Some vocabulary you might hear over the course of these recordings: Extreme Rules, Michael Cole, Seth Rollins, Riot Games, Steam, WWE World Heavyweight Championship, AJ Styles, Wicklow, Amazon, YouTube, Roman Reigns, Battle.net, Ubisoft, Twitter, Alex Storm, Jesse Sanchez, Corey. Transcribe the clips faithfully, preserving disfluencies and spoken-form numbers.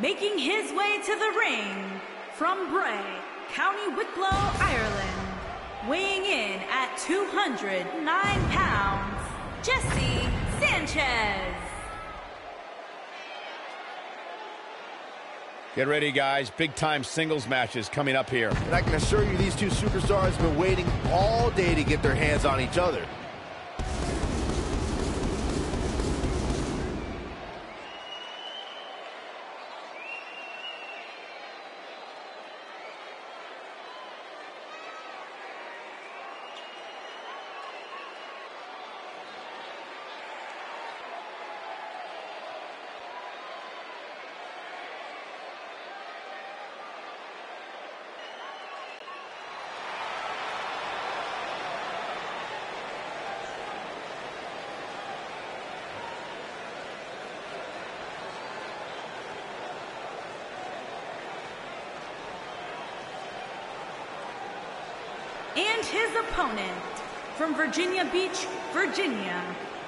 Making his way to the ring from Bray, County Wicklow, Ireland, weighing in at two hundred nine pounds, Jesse Sanchez. Get ready, guys. Big-time singles matches coming up here. And I can assure you these two superstars have been waiting all day to get their hands on each other. And his opponent, from Virginia Beach, Virginia,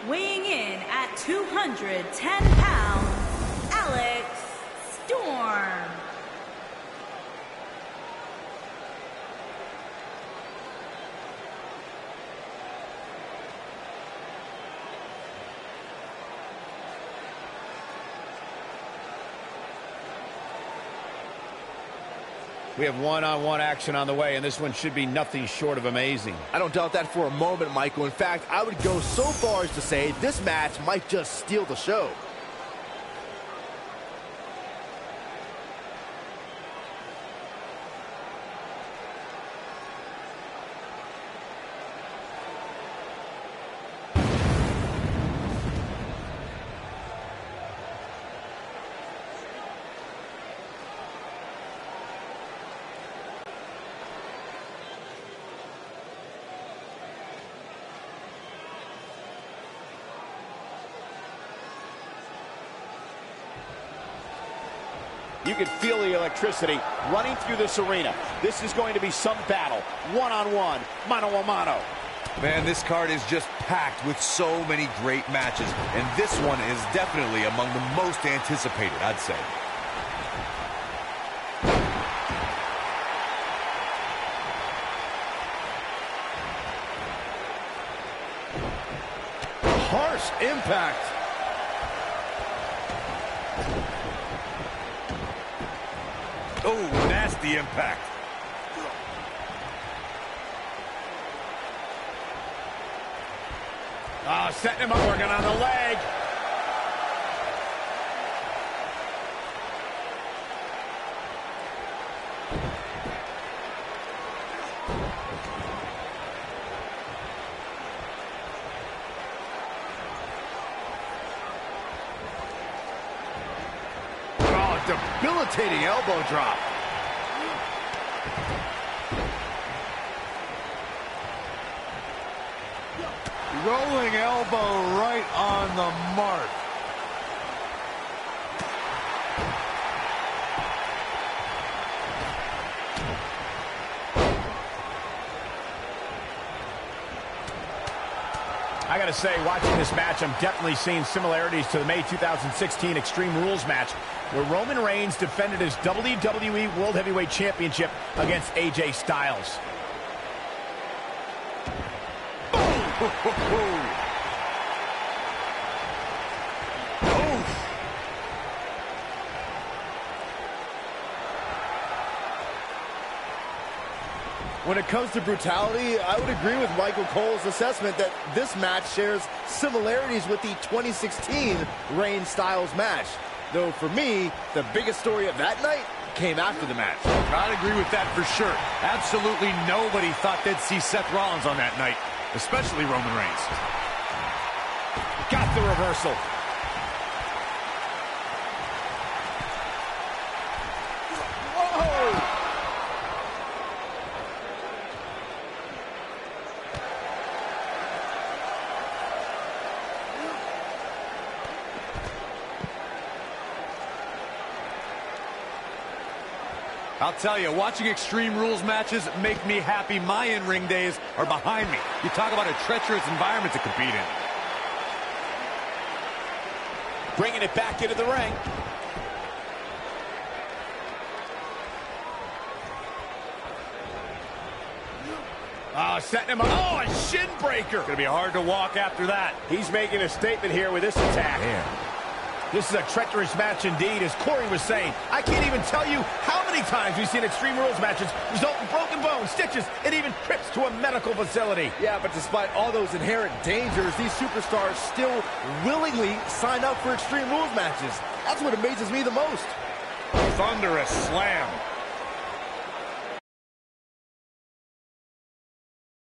weighing in at two hundred ten pounds, Alex Storm. We have one-on-one action on the way, and this one should be nothing short of amazing. I don't doubt that for a moment, Michael. In fact, I would go so far as to say this match might just steal the show. You can feel the electricity running through this arena. This is going to be some battle, one-on-one, mano-a-mano. Man, this card is just packed with so many great matches, and this one is definitely among the most anticipated, I'd say. Harsh impact. Oh, nasty impact. Ah, oh, setting him up, working on the leg. Debilitating elbow drop. Rolling elbow right on the mark. I gotta say, watching this match, I'm definitely seeing similarities to the May two thousand sixteen Extreme Rules match, where Roman Reigns defended his W W E World Heavyweight Championship against A J Styles. When it comes to brutality, I would agree with Michael Cole's assessment that this match shares similarities with the twenty sixteen Reigns-Styles match. Though for me, the biggest story of that night came after the match. I'd agree with that for sure. Absolutely nobody thought they'd see Seth Rollins on that night, especially Roman Reigns. Got the reversal. I'll tell you, watching Extreme Rules matches make me happy. My in-ring days are behind me. You talk about a treacherous environment to compete in. Bringing it back into the ring. Oh, setting him up. Oh, a shin breaker. It's going to be hard to walk after that. He's making a statement here with this attack. Man. This is a treacherous match indeed, as Corey was saying. I can't even tell you how many times we've seen Extreme Rules matches result in broken bones, stitches, and even trips to a medical facility. Yeah, but despite all those inherent dangers, these superstars still willingly sign up for Extreme Rules matches. That's what amazes me the most. Thunderous slam.